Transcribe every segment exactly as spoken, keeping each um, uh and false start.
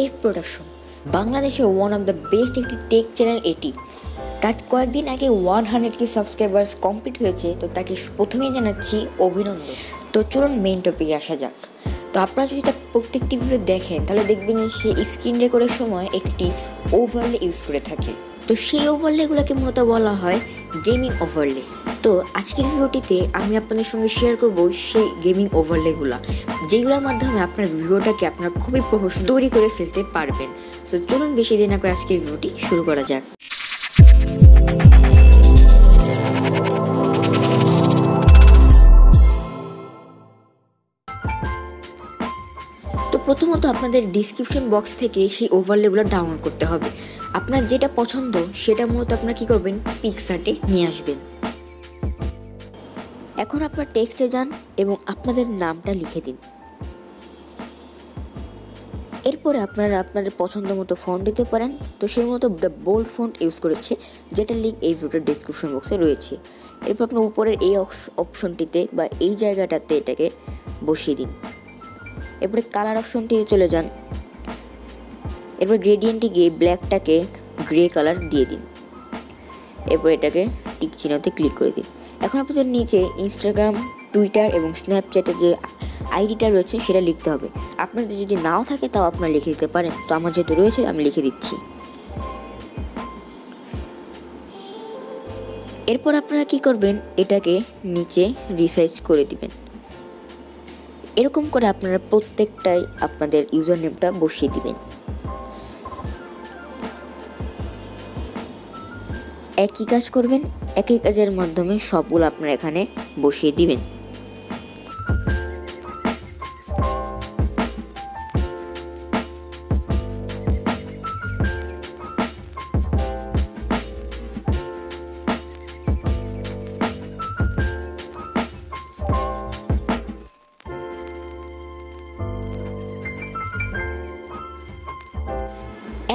AF production বাংলাদেশের one of the best একটি tech channel. এটি তার কয়েকদিন আগে one hundred K subscribers complete হয়েছে, তো তাকে প্রথমেই জানাচ্ছি অভিনন্দন। তো চলুন মেইন টপিকে আসা যাক। তো আপনারা যদি তার প্রত্যেকটি ভিডিও দেখেন তাহলে দেখবেন সে স্ক্রিন রেকর্ডের সময় একটি ওভারলে ইউজ করে থাকে, তো সেই ওভারলেগুলোকে মূলত বলা হয় গেমিং ওভারলে। তো আজকের ভিডিওটিতে আমি আপনাদের সঙ্গে শেয়ার করব সেই গেমিং ওভারলেগুলো, যেগুলোর মাধ্যমে আপনার ভিডিওটাকে আপনারা খুবই প্রফেশনাল তৈরি করে ফেলতে পারবেন। তো চলুন বেশি দেরি না করে আজকের ভিডিওটি শুরু করা যাক। প্রথমত আপনাদের ডিসক্রিপশন বক্স থেকে সেই ওভারলেগুলো ডাউনলোড করতে হবে। আপনার যেটা পছন্দ সেটা মূলত আপনারা কী করবেন, পিকচারটি নিয়ে আসবেন। এখন আপনার টেক্সটে যান এবং আপনাদের নামটা লিখে দিন। এরপরে আপনারা আপনাদের পছন্দ মতো ফন্ট দিতে পারেন। তো সেই মতো দ্য বোল্ড ফন্ট ইউজ করেছে, যেটা লিঙ্ক এই ভিডিওর ডিসক্রিপশন বক্সে রয়েছে। এরপর আপনার উপরের এই অপশনটিতে বা এই জায়গাটাতে এটাকে বসিয়ে দিন। এরপরে কালার অপশনটিতে চলে যান। এরপর গ্রেডিয়েন্টে গিয়ে ব্ল্যাকটাকে গ্রে কালার দিয়ে দিন। এরপর এটাকে টিক চিহ্নতে ক্লিক করে দিন। এখন আপনাদের নিচে ইনস্টাগ্রাম, টুইটার এবং স্ন্যাপচ্যাটের যে আইডিটা রয়েছে সেটা লিখতে হবে। আপনাদের যদি নাও থাকে তাও আপনারা লিখে দিতে পারেন। তো আমার যেহেতু রয়েছে আমি লিখে দিচ্ছি। এরপর আপনারা কী করবেন, এটাকে নিচে রিসাইজ করে দিবেন। এরকম করে আপনারা প্রত্যেকটাই আপনাদের ইউজার নেমটা বসিয়ে দিবেন। একই কাজ করবেন, একই কাজের মাধ্যমে সবগুলো আপনারা এখানে বসিয়ে দিবেন।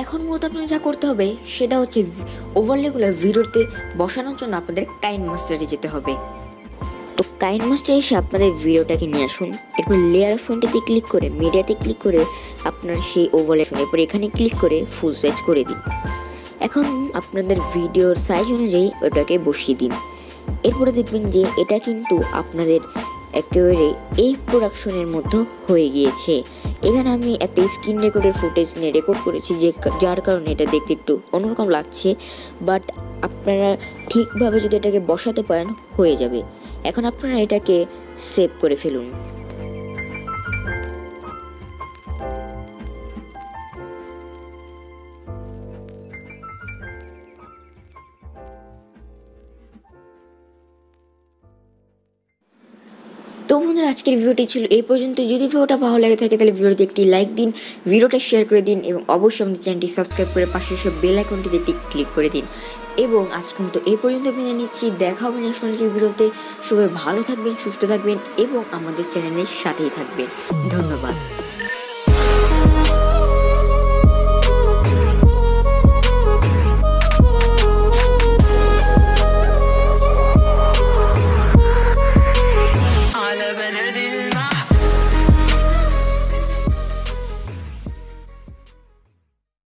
এখন মূলত আপনাদের যা করতে হবে সেটা হচ্ছে ওভারলেগুলো ভিডিওতে বসানোর জন্য আপনাদের কাইন মাস্টারে যেতে হবে। তো কাইন মাস্টারে এসে আপনাদের ভিডিওটাকে নিয়ে আসুন। এরপর লেয়ার অপশনটিতে ক্লিক করে মিডিয়াতে ক্লিক করে আপনার সেই ওভারলেশন, এরপর এখানে ক্লিক করে ফুল সাইজ করে দিন। এখন আপনাদের ভিডিওর সাইজ অনুযায়ী ওটাকে বসিয়ে দিন। এরপরে দেখবেন যে এটা কিন্তু আপনাদের একেবারে এএফ প্রোডাকশনের মতো হয়ে গিয়েছে। এখানে আমি একটা স্ক্রিন রেকর্ডের ফুটেজ নিয়ে রেকর্ড করেছি, যে যার কারণে এটা দেখতে একটু অন্যরকম লাগছে, বাট আপনারা ঠিকভাবে যদি এটাকে বসাতে পারেন হয়ে যাবে। এখন আপনারা এটাকে সেভ করে ফেলুন। তো বন্ধুরা আজকের ভিডিওটি ছিল এই পর্যন্ত। যদি ভিডিওটা ভালো লাগে থাকে তাহলে ভিডিওতে একটি লাইক দিন, ভিডিওটা শেয়ার করে দিন এবং অবশ্যই আমাদের চ্যানেলটি সাবস্ক্রাইব করে পাশে সব বেল আইকনটিতে ক্লিক করে দিন। এবং আজকের মতো এই পর্যন্ত বিদায় নিচ্ছি। দেখা হবে নেক্সট ভিডিওতে। সবাই ভালো থাকবেন, সুস্থ থাকবেন এবং আমাদের চ্যানেলের সাথেই থাকবেন। ধন্যবাদ।